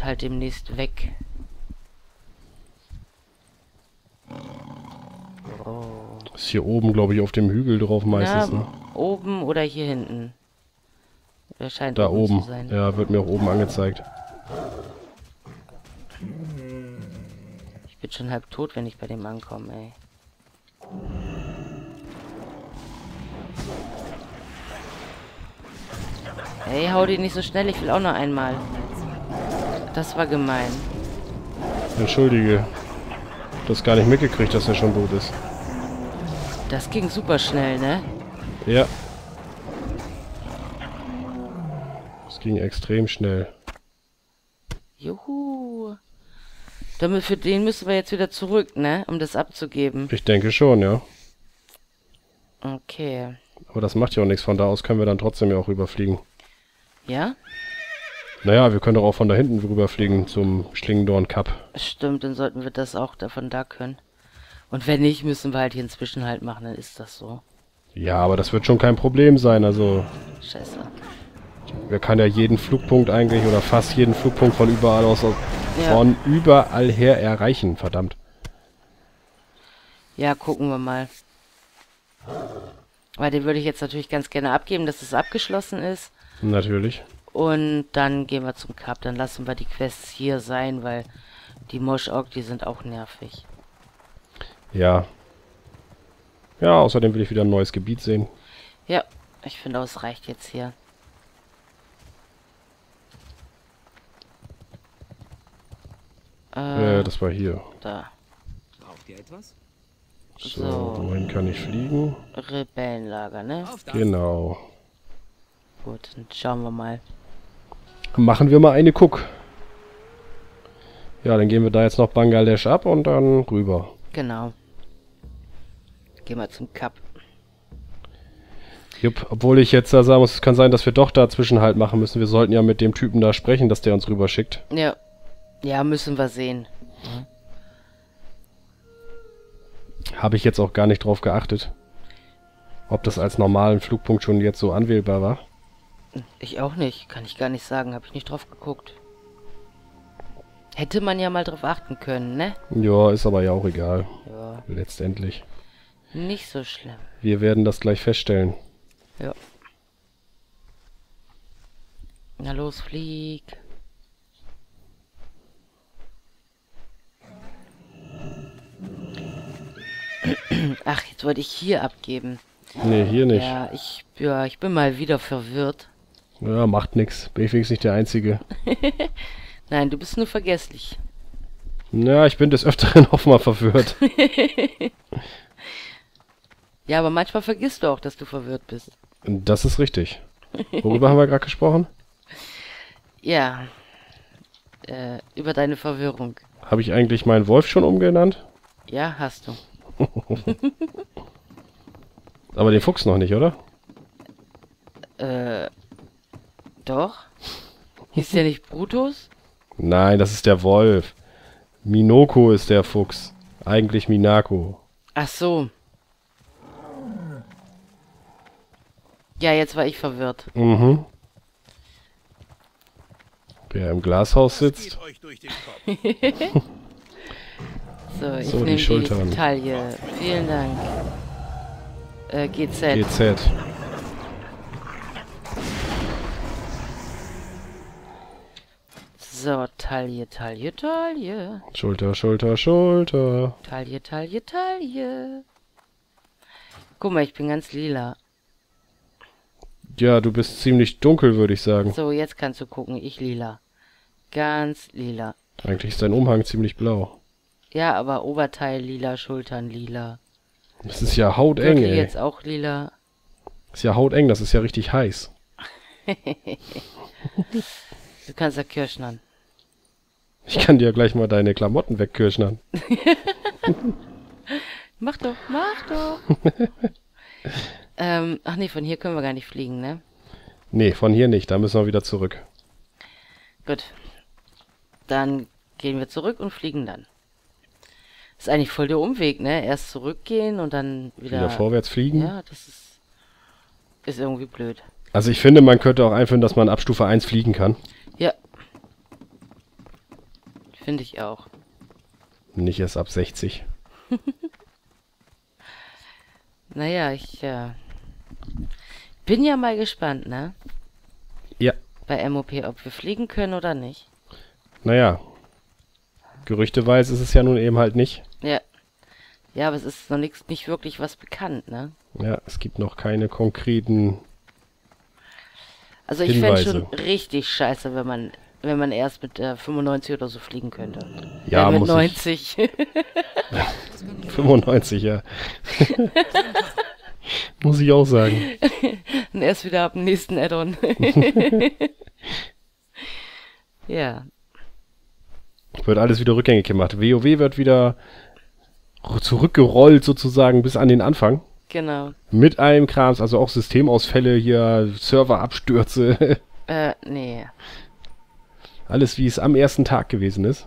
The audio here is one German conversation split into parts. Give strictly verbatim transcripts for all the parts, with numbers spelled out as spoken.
wird halt demnächst weg. Oh. Das ist hier oben, glaube ich, auf dem Hügel drauf meistens. Ja, ne? Oben oder hier hinten. Das scheint da oben, oben zu sein. Ja, wird mir auch oben angezeigt. Ich bin schon halb tot, wenn ich bei dem ankomme, ey. Ey, hau die nicht so schnell, ich will auch noch einmal. Das war gemein. Entschuldige. Du hast gar nicht mitgekriegt, dass er schon tot ist. Das ging super schnell, ne? Ja. Das ging extrem schnell. Juhu. Damit für den müssen wir jetzt wieder zurück, ne? Um das abzugeben. Ich denke schon, ja. Okay. Aber das macht ja auch nichts. Von da aus können wir dann trotzdem ja auch rüberfliegen. Ja? Naja, wir können doch auch von da hinten rüberfliegen zum Schlingendornkap. Stimmt, dann sollten wir das auch davon da können. Und wenn nicht, müssen wir halt hier einen Zwischenhalt machen, dann ist das so. Ja, aber das wird schon kein Problem sein, also... Scheiße. Wir können ja jeden Flugpunkt eigentlich, oder fast jeden Flugpunkt von überall aus, aus ja. von überall her erreichen, verdammt. Ja, gucken wir mal. Weil den würde ich jetzt natürlich ganz gerne abgeben, dass es abgeschlossen ist. Natürlich. Und dann gehen wir zum Kap, dann lassen wir die Quests hier sein, weil die Mosch Org, die sind auch nervig. Ja. Ja, außerdem will ich wieder ein neues Gebiet sehen. Ja, ich finde, es reicht jetzt hier. Äh, äh, das war hier. Da. Braucht ihr etwas? So, so, wohin kann ich fliegen? Rebellenlager, ne? Genau. Gut, dann schauen wir mal. Machen wir mal eine Guck. Ja, dann gehen wir da jetzt noch Bangladesch ab und dann rüber. Genau. Gehen wir zum Kap. Jupp, obwohl ich jetzt da sagen muss, es kann sein, dass wir doch da Zwischenhalt machen müssen. Wir sollten ja mit dem Typen da sprechen, dass der uns rüber schickt. Ja. Ja, müssen wir sehen. Mhm. Habe ich jetzt auch gar nicht drauf geachtet. Ob das als normalen Flugpunkt schon jetzt so anwählbar war? Ich auch nicht. Kann ich gar nicht sagen. Habe ich nicht drauf geguckt. Hätte man ja mal drauf achten können, ne? Ja, ist aber ja auch egal. Ja. Letztendlich. Nicht so schlimm. Wir werden das gleich feststellen. Ja. Na los, flieg. Ach, jetzt wollte ich hier abgeben. Ne, hier nicht. Ja ich, ja, ich bin mal wieder verwirrt. Ja, macht nix. Bin ich wenigstens nicht der Einzige. Nein, du bist nur vergesslich. Na, ich bin des Öfteren auch mal verwirrt. Ja, aber manchmal vergisst du auch, dass du verwirrt bist. Das ist richtig. Worüber haben wir gerade gesprochen? Ja, äh, über deine Verwirrung. Habe ich eigentlich meinen Wolf schon umgenannt? Ja, hast du. Aber den Fuchs noch nicht, oder? Äh, doch. Hieß der nicht Brutus? Nein, das ist der Wolf. Minako ist der Fuchs. Eigentlich Minako. Ach so. Ja, jetzt war ich verwirrt. Mhm. Wer im Glashaus sitzt. So, ich so, nehme die Schultern. Die Taille. Vielen Dank. Äh, G Z. G Z. So, Taille, Taille, Taille. Schulter, Schulter, Schulter. Taille, Taille, Taille. Guck mal, ich bin ganz lila. Ja, du bist ziemlich dunkel, würde ich sagen. So, jetzt kannst du gucken, ich lila. Ganz lila. Eigentlich ist dein Umhang ziemlich blau. Ja, aber Oberteil lila, Schultern lila. Das ist ja hauteng, ey. Jetzt auch lila. Ist ja hauteng, das ist ja richtig heiß. Du kannst ja kirschnern. Ich kann dir ja gleich mal deine Klamotten wegkirschnern. Mach doch, mach doch. ähm, ach nee, von hier können wir gar nicht fliegen, ne? Nee, von hier nicht, da müssen wir wieder zurück. Gut. Dann gehen wir zurück und fliegen dann. Ist eigentlich voll der Umweg, ne? Erst zurückgehen und dann wieder... Wieder vorwärts fliegen? Ja, das ist, ist irgendwie blöd. Also ich finde, man könnte auch einführen, dass man ab Stufe eins fliegen kann. Ja. Finde ich auch. Nicht erst ab sechzig. Naja, ich äh, bin ja mal gespannt, ne? Ja. Bei M O P, ob wir fliegen können oder nicht. Naja, gerüchteweise ist es ja nun eben halt nicht. Ja, ja, aber es ist noch nichts, nicht wirklich was bekannt, ne? Ja, es gibt noch keine konkreten Also ich fände schon richtig scheiße, wenn man, wenn man erst mit äh, fünfundneunzig oder so fliegen könnte. Ja, ja mit muss neunzig. Ich. fünfundneunzig, ja. Muss ich auch sagen. Und erst wieder ab dem nächsten Add-on. Ja. Wird alles wieder rückgängig gemacht. WoW wird wieder zurückgerollt sozusagen bis an den Anfang. Genau. Mit allem Krams, also auch Systemausfälle hier, Serverabstürze. Äh, nee. Alles, wie es am ersten Tag gewesen ist.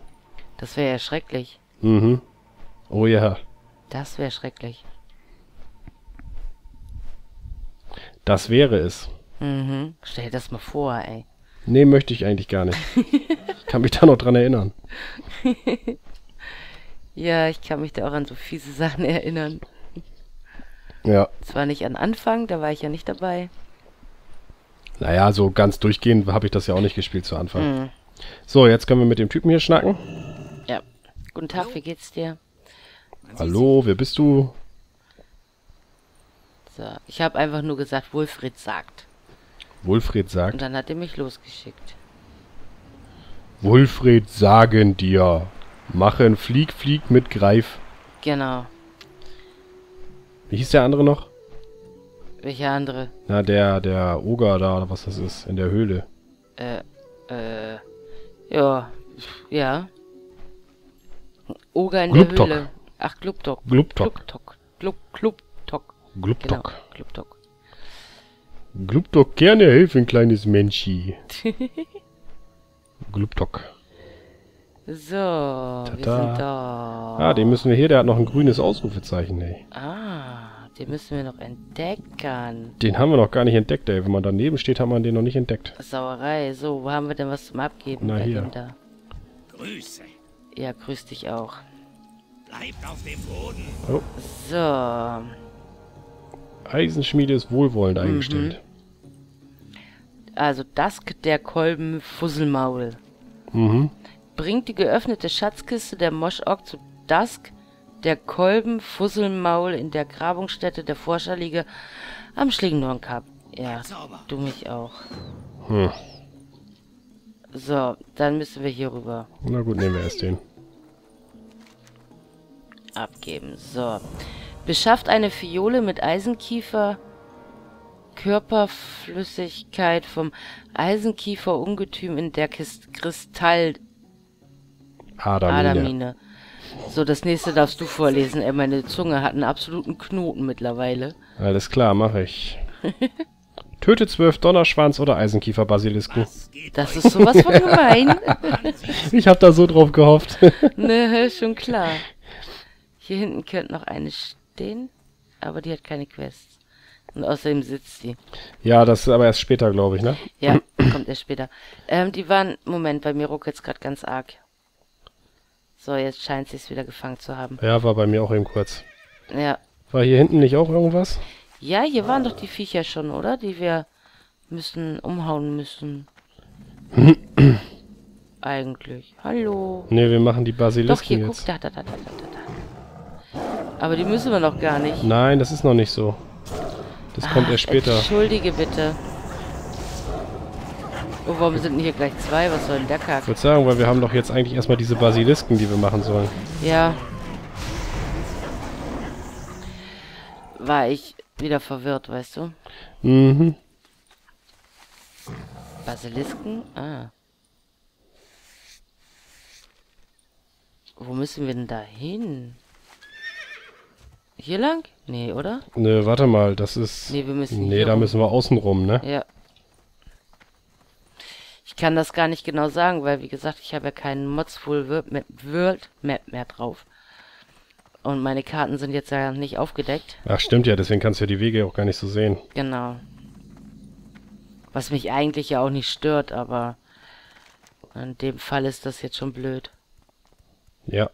Das wäre ja schrecklich. Mhm. Oh ja. Das wäre schrecklich. Das wäre es. Mhm. Stell dir das mal vor, ey. Nee, möchte ich eigentlich gar nicht. Ich kann mich da noch dran erinnern. Ja, ich kann mich da auch an so fiese Sachen erinnern. Ja. Zwar nicht an Anfang, da war ich ja nicht dabei. Naja, so ganz durchgehend habe ich das ja auch nicht gespielt zu Anfang. Mhm. So, jetzt können wir mit dem Typen hier schnacken. Ja. Guten Tag, Hallo. Wie geht's dir? Hallo, wer bist du? So, ich habe einfach nur gesagt, Wolfred sagt. Wolfred sagt? Und dann hat er mich losgeschickt. Wolfred sagen dir. Machen Flieg, Flieg mit Greif. Genau. Wie hieß der andere noch? Welcher andere? Na, der, der Oger da, oder was das ist, in der Höhle. Äh, äh, ja, ja. Oger in Glubtok. Der Höhle. Ach, Glubtok. Glubtok. Glubtok. Glub, Glubtok. Glubtok. Genau, Glubtok. Glubtok, gerne helfen, kleines Menschi. Glubtok. So, Tada. Wir sind da. Ah, den müssen wir hier, der hat noch ein grünes Ausrufezeichen, ey. Ah, den müssen wir noch entdecken. Den haben wir noch gar nicht entdeckt, ey. Wenn man daneben steht, haben wir den noch nicht entdeckt. Sauerei, so, wo haben wir denn was zum Abgeben? Na hier. Da. Grüße. Ja, grüß dich auch. Bleibt auf dem Boden. Oh. So. Eisenschmiede ist wohlwollend mhm. eingestellt. Also, Dursk der Kolben-Fusselmaul. Mhm. Bringt die geöffnete Schatzkiste der Mosch Org zu Dursk der Kolben-Fusselmaul in der Grabungsstätte der Forscherliege am Schlingendornkap. Ja, du mich auch. Hm. So, dann müssen wir hier rüber. Na gut, nehmen wir erst den. Abgeben, so. Beschafft eine Fiole mit Eisenkiefer, Körperflüssigkeit vom Eisenkiefer-Ungetüm in der Kist Kristall... Adamine. Adamine. So, das nächste darfst du vorlesen. Ey, meine Zunge hat einen absoluten Knoten mittlerweile. Alles klar, mache ich. Töte zwölf Donnerschwanz oder Eisenkiefer-Basilisken. Das ist sowas von gemein. Ich habe da so drauf gehofft. Ne, schon klar. Hier hinten könnte noch eine stehen, aber die hat keine Quest. Und außerdem sitzt sie. Ja, das ist aber erst später, glaube ich, ne? Ja, kommt erst später. Ähm, die waren... Moment, bei mir ruckelt's gerade ganz arg. So, jetzt scheint sie es wieder gefangen zu haben. Ja, war bei mir auch eben kurz. Ja. War hier hinten nicht auch irgendwas? Ja, hier waren doch die Viecher schon, oder? Die wir müssen umhauen müssen. Eigentlich. Hallo. Ne, wir machen die Basilisken. Doch, hier, jetzt. Guck, da, da, da, da, da, da. Aber die müssen wir noch gar nicht. Nein, das ist noch nicht so. Das Ach, kommt erst später. Entschuldige bitte. Oh, warum sind denn hier gleich zwei? Was soll denn der Kack? Ich würde sagen, weil wir haben doch jetzt eigentlich erstmal diese Basilisken, die wir machen sollen. Ja. War ich wieder verwirrt, weißt du? Mhm. Basilisken? Ah. Wo müssen wir denn da hin? Hier lang? Nee, oder? Nee, warte mal, das ist... Nee, wir müssen Nee, da rum. müssen wir außen rum, ne? Ja. Ich kann das gar nicht genau sagen, weil, wie gesagt, ich habe ja keinen Modsful World Map, World Map mehr drauf. Und meine Karten sind jetzt ja nicht aufgedeckt. Ach, stimmt ja, deswegen kannst du ja die Wege auch gar nicht so sehen. Genau. Was mich eigentlich ja auch nicht stört, aber in dem Fall ist das jetzt schon blöd. Ja.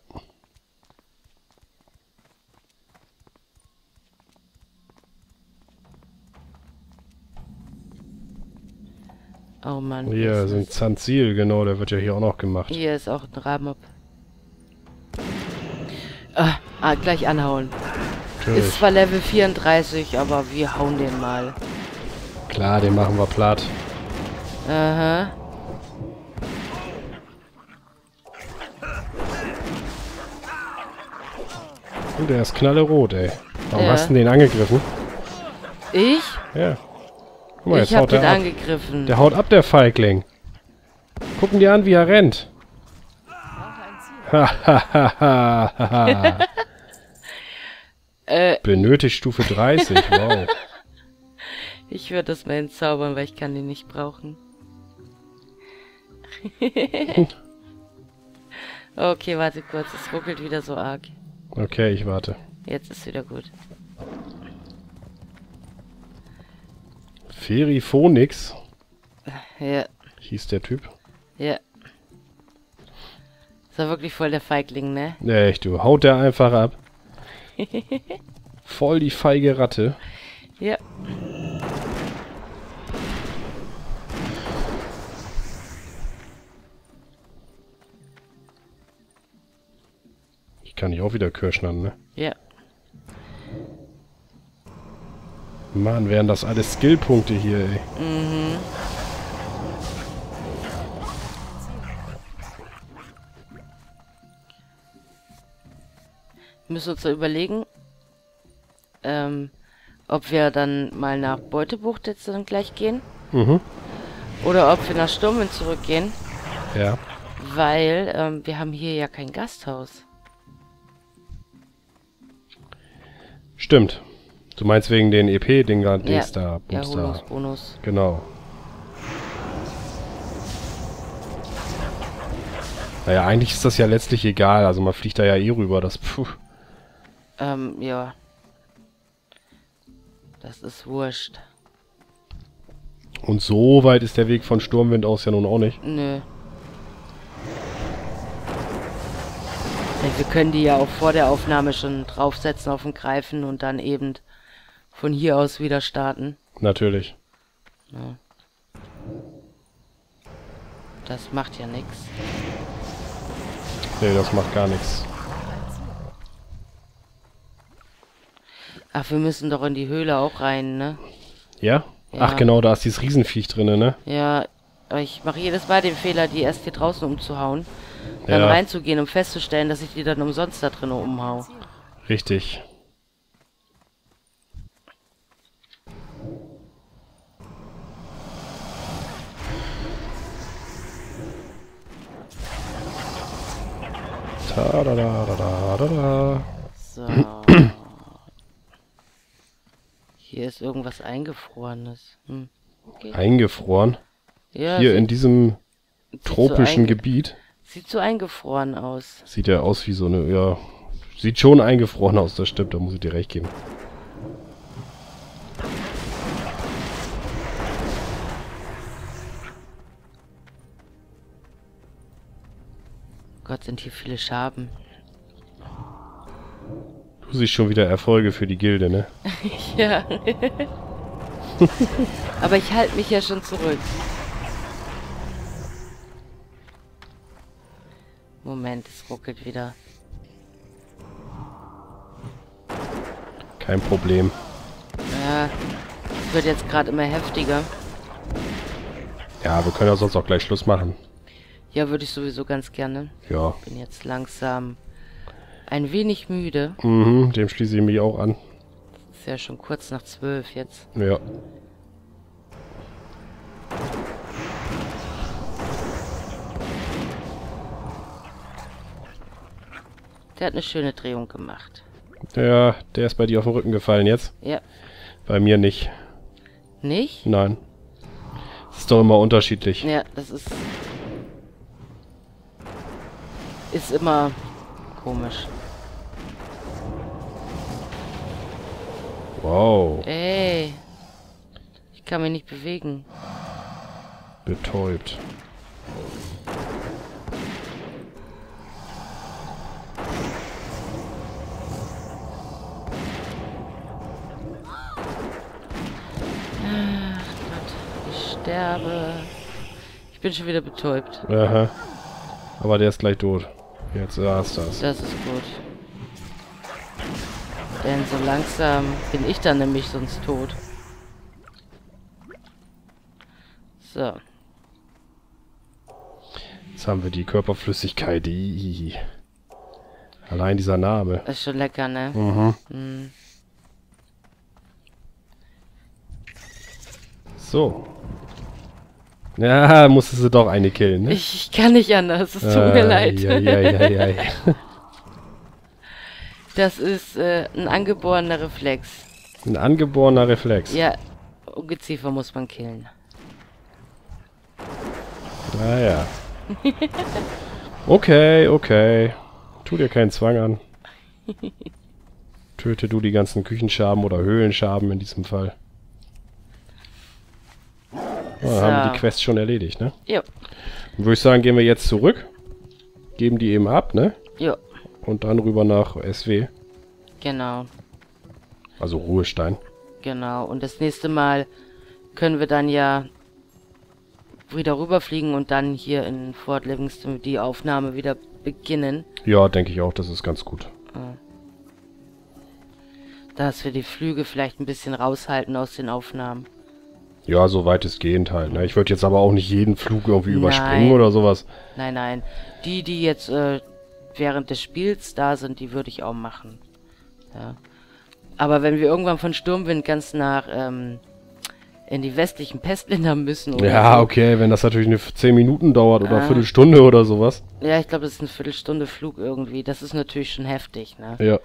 Oh Mann. Hier ist ein Zanzil, genau, der wird ja hier auch noch gemacht. Hier ist auch ein Raben. Ah, ah, gleich anhauen. Natürlich. Ist zwar Level vierunddreißig, aber wir hauen den mal. Klar, den machen wir platt. Aha. Und der ist knallerot, ey. Warum ja. hast du den angegriffen? Ich? Ja. Guck mal, jetzt ich hab haut den der angegriffen. Ab. Der haut ab, der Feigling. Gucken dir an, wie er rennt. Hahaha. Benötigt Stufe dreißig, wow. Ich würde das mal entzaubern, weil ich kann den nicht brauchen. Okay, warte kurz, es ruckelt wieder so arg. Okay, ich warte. Jetzt ist wieder gut. Feriphonix. Ja. Hieß der Typ. Ja. Ist doch wirklich voll der Feigling, ne? Echt, du. Haut der einfach ab. Voll die feige Ratte. Ja. Ich kann ich auch wieder kirschnern, ne? Ja. Mann, wären das alles Skillpunkte hier, ey. Mhm. Müssen uns da überlegen, ähm, ob wir dann mal nach Beutebucht jetzt dann gleich gehen. Mhm. Oder ob wir nach Sturmwind zurückgehen. Ja. Weil ähm, wir haben hier ja kein Gasthaus. Stimmt. Du meinst wegen den E P-Dinger, den Star, ja, Bonus, Bonus. Genau. Naja, eigentlich ist das ja letztlich egal. Also man fliegt da ja eh rüber. Das, puh. Ähm, ja. Das ist wurscht. Und so weit ist der Weg von Sturmwind aus ja nun auch nicht. Nö. Wir können die ja auch vor der Aufnahme schon draufsetzen auf den Greifen und dann eben von hier aus wieder starten. Natürlich. Ja. Das macht ja nichts. Nee, das macht gar nichts. Ach, wir müssen doch in die Höhle auch rein, ne? Ja? Ja. Ach genau, da ist dieses Riesenviech drinne, ne? Ja, aber ich mache jedes Mal den Fehler, die erst hier draußen umzuhauen, dann ja. reinzugehen, um festzustellen, dass ich die dann umsonst da drinne umhau. Richtig. Da, da, da, da, da, da. So. Hier ist irgendwas Eingefrorenes. Hm. Okay. Eingefroren? Ja, hier in diesem tropischen so Gebiet. Sieht so eingefroren aus. Sieht ja aus wie so eine... Ja, sieht schon eingefroren aus, das stimmt, da muss ich dir recht geben. Gott, sind hier viele Schaben. Du siehst schon wieder Erfolge für die Gilde, ne? Ja. Aber ich halte mich ja schon zurück. Moment, es ruckelt wieder. Kein Problem. Ja, es wird jetzt gerade immer heftiger. Ja, wir können ja sonst auch gleich Schluss machen. Ja, würde ich sowieso ganz gerne. Ja. Ich bin jetzt langsam ein wenig müde. Mhm, dem schließe ich mich auch an. Ist ja schon kurz nach zwölf jetzt. Ja. Der hat eine schöne Drehung gemacht. Ja, der ist bei dir auf den Rücken gefallen jetzt. Ja. Bei mir nicht. Nicht? Nein. Das ist doch immer unterschiedlich. Ja, das ist... Ist immer komisch. Wow. Ey. Ich kann mich nicht bewegen. Betäubt. sterbe. Ich bin schon wieder betäubt. Aha. Aber der ist gleich tot. Jetzt war's das. Das ist gut. Denn so langsam bin ich dann nämlich sonst tot. So. Jetzt haben wir die Körperflüssigkeit. Ii. Allein dieser Name. Das ist schon lecker, ne? Mhm. Mhm. So. Ja, musstest du doch eine killen, ne? Ich, ich kann nicht anders, es tut ah, mir leid. Ja, ja, ja, ja, ja. Das ist äh, ein angeborener Reflex. Ein angeborener Reflex? Ja, Ungeziefer muss man killen. Naja. Ah, okay, okay. Tu dir keinen Zwang an. Töte du die ganzen Küchenschaben oder Höhlenschaben in diesem Fall. Dann so. Haben wir die Quest schon erledigt, ne? Ja. Dann würde ich sagen, gehen wir jetzt zurück. Geben die eben ab, ne? Ja. Und dann rüber nach S W. Genau. Also Ruhestein. Genau. Und das nächste Mal können wir dann ja wieder rüberfliegen und dann hier in Fort Livingston die Aufnahme wieder beginnen. Ja, denke ich auch. Das ist ganz gut. Ja. Dass wir die Flüge vielleicht ein bisschen raushalten aus den Aufnahmen. Ja, so weitestgehend halt. Ne? Ich würde jetzt aber auch nicht jeden Flug irgendwie nein. überspringen oder sowas. Nein, nein. Die, die jetzt äh, während des Spiels da sind, die würde ich auch machen. Ja. Aber wenn wir irgendwann von Sturmwind ganz nach ähm, in die westlichen Pestländer müssen... Oder ja, so. Okay, wenn das natürlich eine zehn Minuten dauert oder ah. eine Viertelstunde oder sowas. Ja, ich glaube, das ist eine Viertelstunde Flug irgendwie. Das ist natürlich schon heftig, ne? Ja.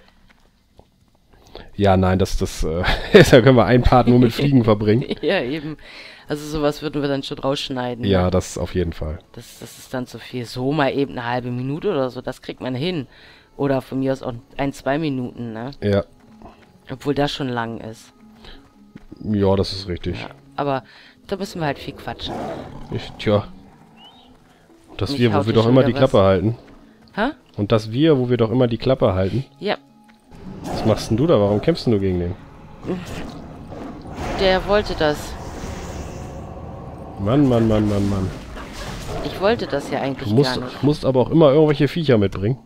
Ja, nein, das, das, äh, da können wir ein Part nur mit Fliegen verbringen. Ja, eben. Also sowas würden wir dann schon rausschneiden. Ja, ne? Das auf jeden Fall. Das, das ist dann zu viel. So mal eben eine halbe Minute oder so, das kriegt man hin. Oder von mir aus auch ein, zwei Minuten, ne? Ja. Obwohl das schon lang ist. Ja, das ist richtig. Ja, aber da müssen wir halt viel quatschen. Ich, tja. Dass Mich wir, wo wir doch immer die was. Klappe halten. Ha? Und dass wir, wo wir doch immer die Klappe halten. Ja. Was machst denn du da? Warum kämpfst du gegen den? Der wollte das. Mann, Mann, Mann, Mann, Mann. Ich wollte das ja eigentlich du musst, gar nicht. Du musst aber auch immer irgendwelche Viecher mitbringen.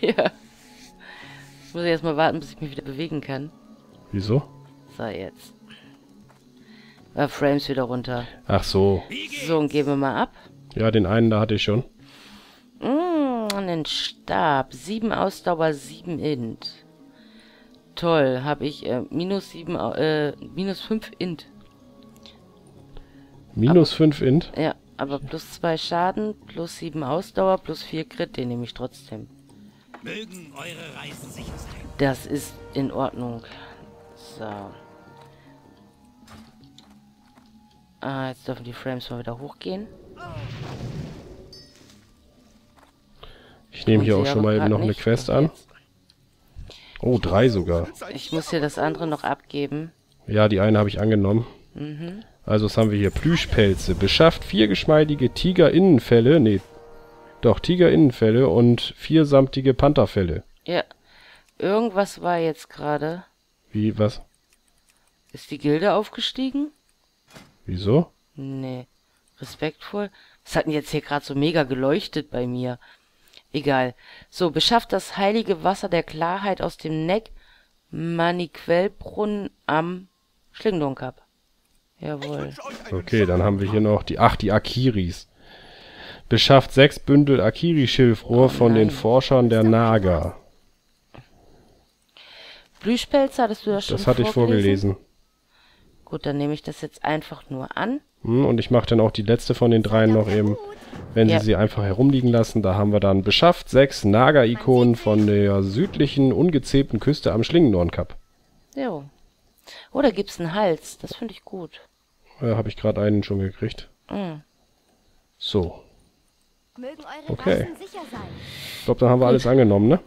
Ja. Ich muss erst mal warten, bis ich mich wieder bewegen kann. Wieso? So, jetzt. Äh, Frames wieder runter. Ach so. So, und geben wir mal ab. Ja, den einen da hatte ich schon. Mm, einen Stab. Sieben Ausdauer, sieben Int. Toll, habe ich äh, minus sieben, äh, minus fünf Int. Minus fünf Int? Ja, aber plus zwei Schaden, plus sieben Ausdauer, plus vier Crit, den nehme ich trotzdem. Mögen eure Reisen sich ausdenken. Das ist in Ordnung. So. Ah, jetzt dürfen die Frames mal wieder hochgehen. Ich nehme hier auch schon mal eben noch eine Quest an. Jetzt. Oh, drei sogar. Ich muss hier das andere noch abgeben. Ja, die eine habe ich angenommen. Mhm. Also, was haben wir hier? Blühspelze. Beschafft vier geschmeidige Tigerinnenfälle. Nee, doch, Tigerinnenfälle und vier samtige Pantherfälle. Ja. Irgendwas war jetzt gerade. Wie, was? Ist die Gilde aufgestiegen? Wieso? Nee. Respektvoll. Es hat jetzt hier gerade so mega geleuchtet bei mir. Egal. So, beschafft das heilige Wasser der Klarheit aus dem Neck Maniquellbrunnen am Schlingendornkap. Jawohl. Okay, dann haben wir hier noch die ach, die Akiris. Beschafft sechs Bündel Akirischilfrohr oh, von den Forschern der Naga. Blühspelze, hattest du das schon vorgelesen? Das hatte vorgelesen? ich vorgelesen. Gut, dann nehme ich das jetzt einfach nur an. Und ich mache dann auch die letzte von den dreien noch eben, wenn ja. sie sie einfach herumliegen lassen. Da haben wir dann beschafft sechs Naga-Ikonen von der südlichen, ungezähmten Küste am Schlingendornkap. Jo. Oh, da gibt's einen Hals. Das finde ich gut. Ja, habe ich gerade einen schon gekriegt. Mhm. So. Okay. Ich glaube, da haben wir alles angenommen, ne?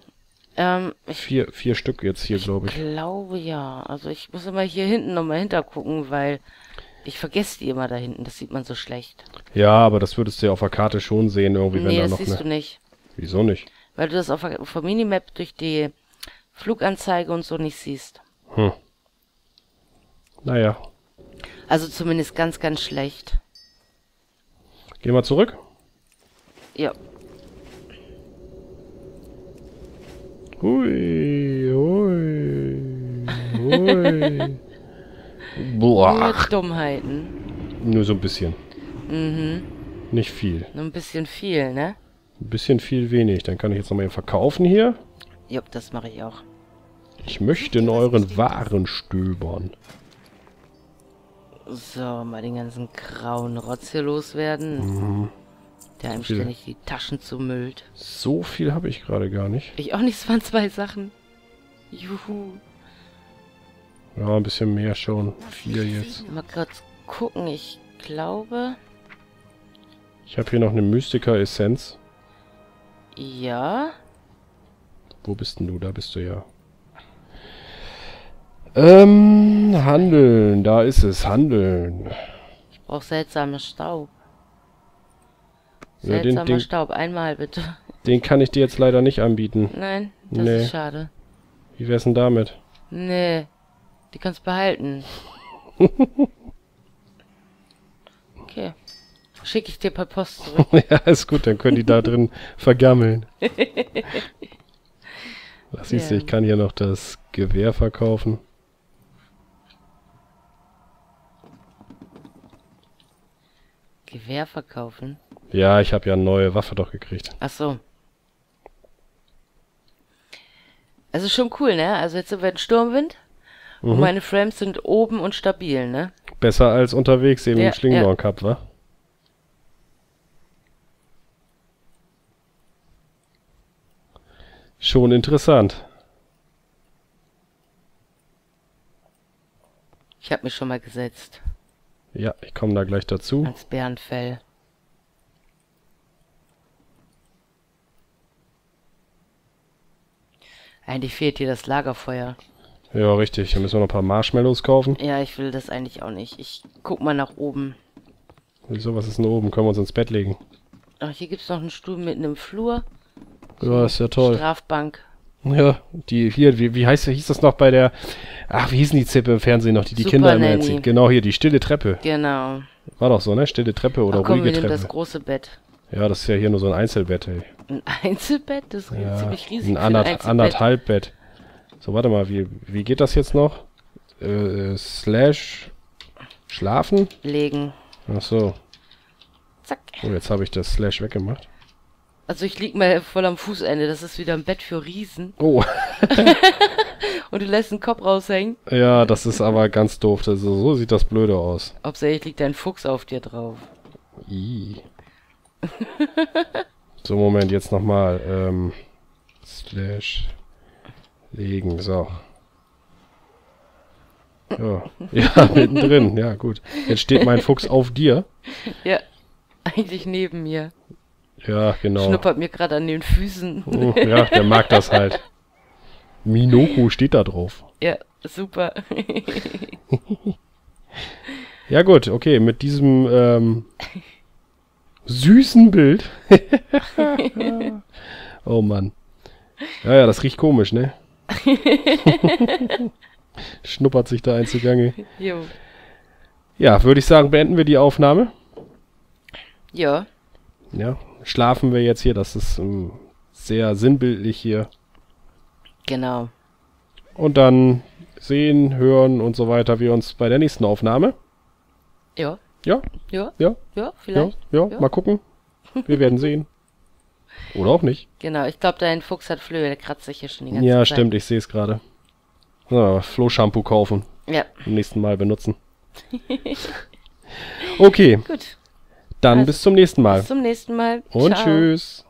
Ähm, vier, vier Stück jetzt hier, glaube ich. Ich glaube, ja. Also ich muss immer hier hinten nochmal hintergucken, weil... Ich vergesse die immer da hinten, das sieht man so schlecht. Ja, aber das würdest du ja auf der Karte schon sehen, irgendwie, nee, wenn da noch... Nee, das siehst ne... du nicht. Wieso nicht? Weil du das auf der, auf der Minimap durch die Fluganzeige und so nicht siehst. Hm. Naja. Also zumindest ganz, ganz schlecht. Gehen wir zurück? Ja. Hui, hui, hui. Boah. Nur Dummheiten. Nur so ein bisschen. Mhm. Nicht viel. Nur ein bisschen viel, ne? Ein bisschen viel wenig. Dann kann ich jetzt nochmal eben verkaufen hier. Jupp, das mache ich auch. Ich möchte in euren Waren stöbern. So, mal den ganzen grauen Rotz hier loswerden. Mhm. Der einem ständig die Taschen zumüllt. So viel habe ich gerade gar nicht. Ich auch nicht, es waren zwei Sachen. Juhu. Ja, ein bisschen mehr schon. Vier jetzt. Mal kurz gucken, ich glaube... Ich habe hier noch eine Mystiker-Essenz. Ja? Wo bist denn du? Da bist du ja. Ähm, handeln. Da ist es. Handeln. Ich brauche seltsamen Staub. Ja, seltsamer den, den, Staub. Einmal bitte. Den kann ich dir jetzt leider nicht anbieten. Nein, das nee. ist schade. Wie wär's denn damit? Nee. Die kannst behalten. Okay. Schicke ich dir per Post zurück. Ja, ist gut. Dann können die da drin vergammeln. Was siehst du, ich kann hier noch das Gewehr verkaufen. Gewehr verkaufen? Ja, ich habe ja eine neue Waffe doch gekriegt. Ach so. Also schon cool, ne? Also jetzt sind wir in Sturmwind. Mhm. Und meine Frames sind oben und stabil, ne? Besser als unterwegs eben ja, im Schlingendornkap, ja. wa? Schon interessant. Ich habe mich schon mal gesetzt. Ja, ich komme da gleich dazu. Als Bärenfell. Eigentlich fehlt hier das Lagerfeuer. Ja, richtig. Da müssen wir noch ein paar Marshmallows kaufen. Ja, ich will das eigentlich auch nicht. Ich guck mal nach oben. Wieso, was ist denn oben? Können wir uns ins Bett legen? Ach, hier gibt es noch einen Stuhl mitten im Flur. Ja, ist ja toll. Strafbank. Ja, die hier, wie, wie heißt hieß das noch bei der, ach, wie hießen die Zippe im Fernsehen noch, die die Super Kinder immer erzieht? Genau, hier, die stille Treppe. Genau. War doch so, ne? Stille Treppe oder ach, komm, ruhige wir Treppe. Nehmen das große Bett. Ja, das ist ja hier nur so ein Einzelbett, ey. Ein Einzelbett? Das ist ja ziemlich riesig. Ein, anderth ein anderthalb Bett. So, warte mal, wie, wie geht das jetzt noch? Äh, slash schlafen? Legen. Ach so. Zack. Oh, jetzt habe ich das Slash weggemacht. Also ich lieg mal voll am Fußende, das ist wieder ein Bett für Riesen. Oh. Und du lässt den Kopf raushängen. Ja, das ist aber ganz doof, also so sieht das blöde aus. Hauptsächlich liegt ein Fuchs auf dir drauf. I. So, Moment, jetzt nochmal. Ähm, slash legen, so. Ja, ja mittendrin, ja gut. Jetzt steht mein Fuchs auf dir. Ja, eigentlich neben mir. Ja, genau. Schnuppert mir gerade an den Füßen. Oh, ja, der mag das halt. Minako steht da drauf. Ja, super. Ja gut, okay, mit diesem ähm, süßen Bild. Oh Mann. Ja, ja, das riecht komisch, ne? Schnuppert sich da ein zugange. Jo. Ja, würde ich sagen, beenden wir die Aufnahme. Ja. Ja. Schlafen wir jetzt hier, das ist um, sehr sinnbildlich hier. Genau. Und dann sehen, hören und so weiter wir uns bei der nächsten Aufnahme. Ja. Ja? Ja. Ja, ja vielleicht. Ja, ja, ja, mal gucken. Wir werden sehen. Oder auch nicht. Genau, ich glaube, dein Fuchs hat Flöhe, der kratzt sich hier schon die ganze Zeit. Ja, stimmt, ich sehe es gerade. Ja, Flohshampoo kaufen. Ja. Im nächsten Mal benutzen. Okay. Gut. Dann also, bis zum nächsten Mal. Bis zum nächsten Mal. Und ciao. Tschüss.